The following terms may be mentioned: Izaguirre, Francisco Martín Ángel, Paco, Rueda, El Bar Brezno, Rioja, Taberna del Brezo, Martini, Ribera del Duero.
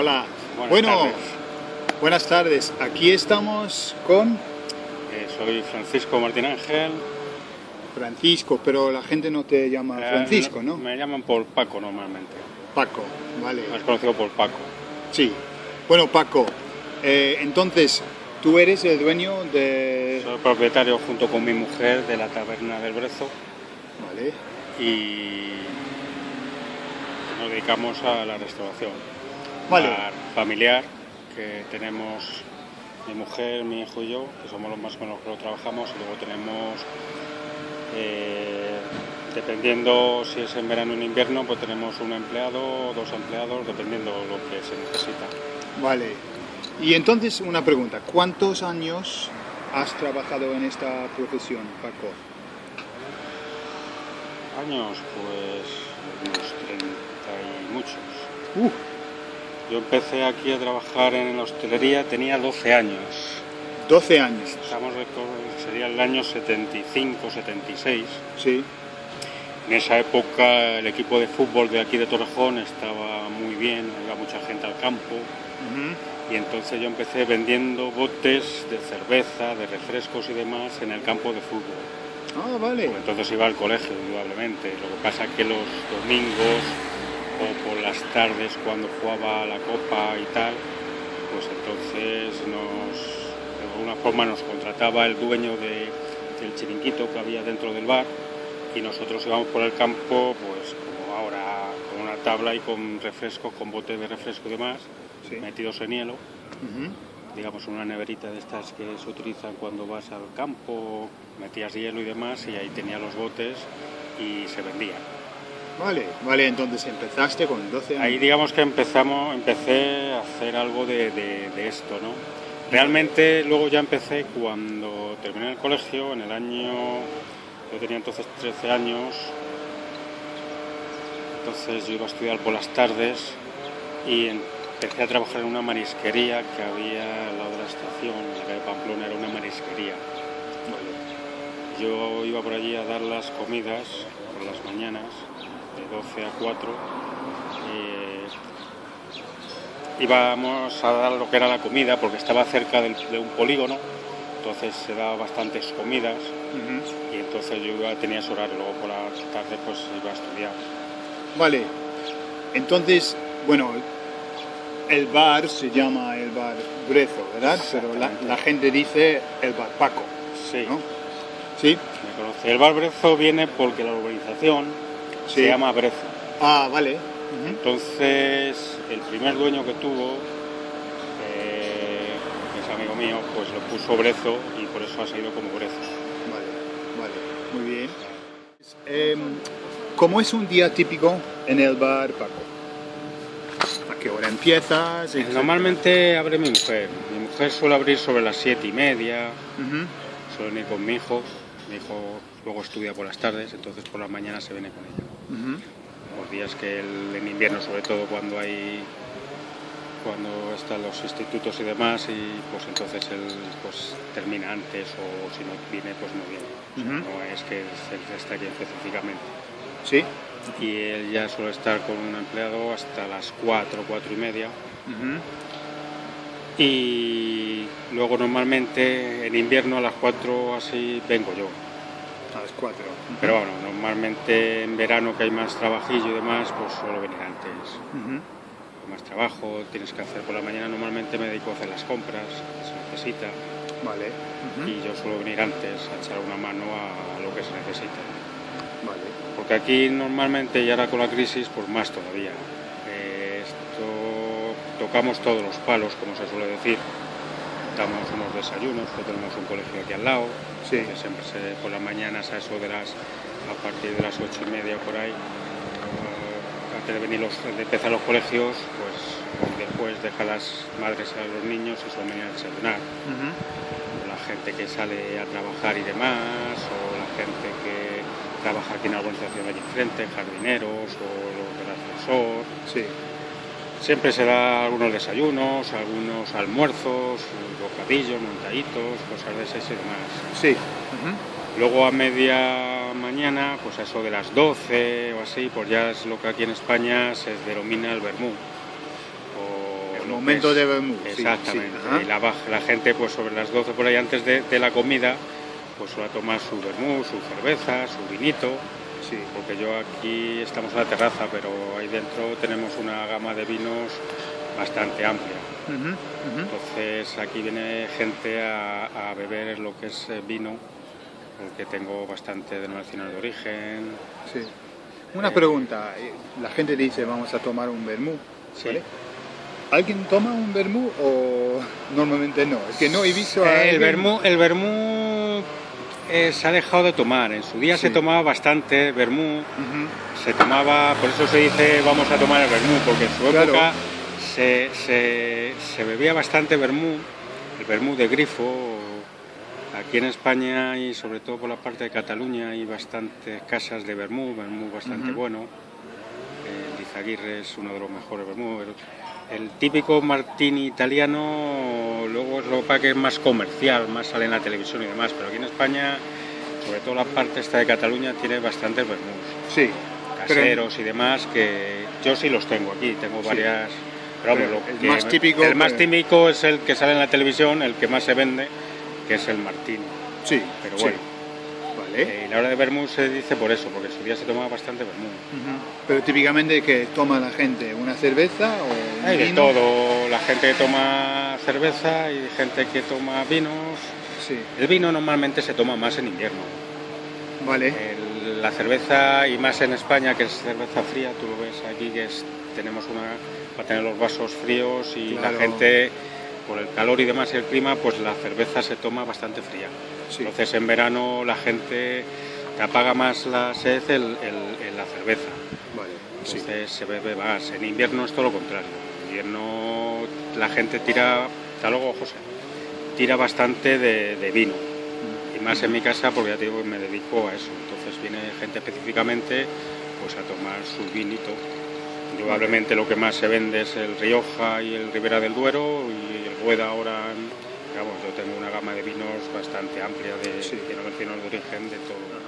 Hola, buenas tardes. Aquí estamos con... soy Francisco Martín Ángel. Francisco, pero la gente no te llama Francisco, ¿no? Me llaman por Paco normalmente. Paco, vale. Más conocido por Paco. Sí. Bueno, Paco, entonces, tú eres el dueño de... Soy el propietario junto con mi mujer de la Taberna del Brezo. Vale. Y nos dedicamos a la restauración. Vale. Bar familiar, que tenemos mi mujer, mi hijo y yo, que somos los más con los que lo trabajamos, y luego tenemos... dependiendo si es en verano o en invierno, pues tenemos un empleado, dos empleados, dependiendo lo que se necesita. Vale. Y entonces una pregunta, ¿cuántos años has trabajado en esta profesión, Paco? Años, pues unos 30 y muchos. Yo empecé aquí a trabajar en la hostelería, tenía 12 años. 12 años. Estamos, sería el año 75, 76. Sí. En esa época el equipo de fútbol de aquí de Torrejón estaba muy bien, iba mucha gente al campo. Y entonces yo empecé vendiendo botes de cerveza, de refrescos y demás en el campo de fútbol. Ah, vale. Pues entonces iba al colegio, indudablemente. Lo que pasa es que los domingos o por las tardes cuando jugaba la copa y tal, pues entonces nos... De alguna forma nos contrataba el dueño del chiringuito que había dentro del bar y nosotros íbamos por el campo, pues como ahora, con una tabla y con refrescos, con botes de refresco y demás, sí, metidos en hielo, digamos una neverita de estas que se utilizan cuando vas al campo, metías hielo y demás y ahí tenía los botes y se vendían. Vale, vale, entonces empezaste con 12 años. Ahí digamos que empecé a hacer algo de esto, ¿no? Realmente luego ya empecé cuando terminé el colegio, en el año, yo tenía entonces 13 años, entonces yo iba a estudiar por las tardes y empecé a trabajar en una marisquería que había al lado de la estación, en la calle Pamplona, era una marisquería. Vale. Yo iba por allí a dar las comidas por las mañanas, de 12 a 4. Íbamos a dar lo que era la comida porque estaba cerca de un polígono, entonces se daba bastantes comidas y entonces yo tenía ese horario, luego por la tarde pues iba a estudiar. Vale, entonces, bueno, el bar se llama el bar Brezo, ¿verdad? Pero la gente dice el bar Paco, sí, ¿no? Sí. Me conoce. El bar Brezo viene porque la urbanización se llama Brezo. Ah, vale. Entonces, el primer dueño que tuvo, que es amigo mío, pues lo puso Brezo y por eso ha salido como Brezo. Vale, vale, muy bien. ¿Cómo es un día típico en el bar, Paco? ¿A qué hora empiezas? Normalmente abre mi mujer. Mi mujer suele abrir sobre las 7:30, suele venir con mi hijo. Mi hijo luego estudia por las tardes, entonces por las mañanas se viene con ella. Los días que en invierno, sobre todo cuando están los institutos y demás, y pues entonces él pues termina antes o si no viene pues no viene. O sea, no es que él está aquí específicamente. Sí. Y él ya suele estar con un empleado hasta las 4, 4 y media. Y luego normalmente en invierno a las 4 así vengo yo. A las 4. Pero bueno, normalmente en verano que hay más trabajillo y demás, pues suelo venir antes. Más trabajo, tienes que hacer por la mañana, normalmente me dedico a hacer las compras, que se necesita. Vale. Y yo suelo venir antes a echar una mano a lo que se necesita. Vale. Porque aquí normalmente, y ahora con la crisis, pues más todavía. Tocamos todos los palos, como se suele decir. Damos unos desayunos, que tenemos un colegio aquí al lado, que siempre por las mañanas a partir de las 8:30 por ahí, antes de empezar los colegios, pues después deja las madres a los niños y suelen venir a desayunar. La gente que sale a trabajar y demás, o la gente que trabaja aquí en la organización allí enfrente, jardineros o los del ascensor. Siempre se da algunos desayunos, algunos almuerzos, bocadillos, montaditos, cosas de esas y demás. Luego a media mañana, pues a eso de las 12 o así, pues ya es lo que aquí en España se denomina el vermú. O aumento de vermut. Exactamente. Sí, sí. Y la gente, pues sobre las 12 por ahí, antes de la comida, pues suele tomar su vermut, su cerveza, su vinito. Sí. Porque yo aquí estamos en la terraza, pero ahí dentro tenemos una gama de vinos bastante amplia. Entonces aquí viene gente a beber lo que es vino, porque tengo bastante denominaciones de origen. Sí. Una pregunta, la gente dice vamos a tomar un vermú, ¿vale? Sí. ¿Alguien toma un vermú o normalmente no? Es que no he visto a el vermú se ha dejado de tomar. En su día se tomaba bastante vermú, se tomaba, por eso se dice vamos a tomar el vermú, porque en su época se bebía bastante vermú, el vermú de grifo. Aquí en España y sobre todo por la parte de Cataluña hay bastantes casas de vermú bastante bueno. El Izaguirre es uno de los mejores vermú. El típico Martini italiano luego es lo que es más comercial, más sale en la televisión y demás, pero aquí en España, sobre todo la parte esta de Cataluña, tiene bastantes vermús. Sí. Caseros y demás, que yo sí los tengo aquí, tengo varias. Pero el más típico. El más típico es el que sale en la televisión, el que más se vende, que es el Martini. Sí, pero bueno. Sí. Vale. Y la hora de vermú se dice por eso, porque en su día se tomaba bastante vermú. Pero típicamente, ¿qué toma la gente? ¿Una cerveza o hay vino? De todo. La gente que toma cerveza y gente que toma vinos. Sí. El vino normalmente se toma más en invierno. Vale. La cerveza, y más en España, que es cerveza fría, tú lo ves aquí, que es, tenemos una para tener los vasos fríos y la gente, por el calor y demás, el clima, pues la cerveza se toma bastante fría. Sí. Entonces en verano la gente te apaga más la sed en la cerveza. Vale. Entonces se bebe más. En invierno es todo lo contrario. En invierno la gente tira, hasta luego José, tira bastante de vino. Y más en mi casa, porque ya te digo que me dedico a eso. Entonces viene gente específicamente pues a tomar su vinito. Probablemente lo que más se vende es el Rioja y el Ribera del Duero y el Rueda ahora, digamos, yo tengo una gama de vinos bastante amplia de denominaciones de origen de todo.